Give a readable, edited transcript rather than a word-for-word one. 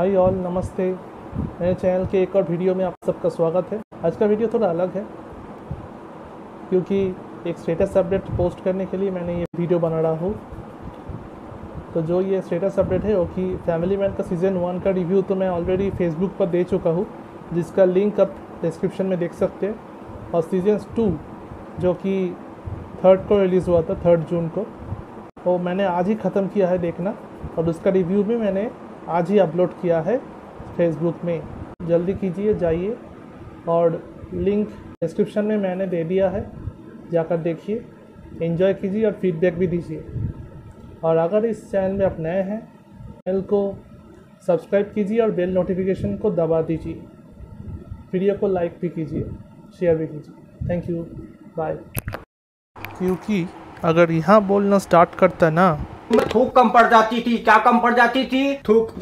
High all, नमस्ते। मेरे channel के एक और वीडियो में आप सबका स्वागत है। आज का वीडियो थोड़ा अलग है क्योंकि एक स्टेटस अपडेट पोस्ट करने के लिए मैंने ये वीडियो बना रहा हूँ। तो जो ये स्टेटस अपडेट है वो कि फैमिली मैन का सीज़न 1 का रिव्यू तो मैं ऑलरेडी फेसबुक पर दे चुका हूँ, जिसका लिंक आप डिस्क्रिप्शन में देख सकते हैं। और सीजन 2 जो कि 3rd को रिलीज़ हुआ था, 3 जून को, वो मैंने आज ही ख़त्म किया है देखना, और उसका रिव्यू भी मैंने आज ही अपलोड किया है फेसबुक में। जल्दी कीजिए, जाइए, और लिंक डिस्क्रिप्शन में मैंने दे दिया है, जाकर देखिए, एंजॉय कीजिए और फीडबैक भी दीजिए। और अगर इस चैनल में आप नए हैं, चैनल को सब्सक्राइब कीजिए और बेल नोटिफिकेशन को दबा दीजिए। वीडियो को लाइक भी कीजिए, शेयर भी कीजिए। Thank you, bye. क्योंकि अगर यहाँ बोलना स्टार्ट करता ना, थूक कम पड़ जाती थी। क्या कम पड़ जाती थी? थूक।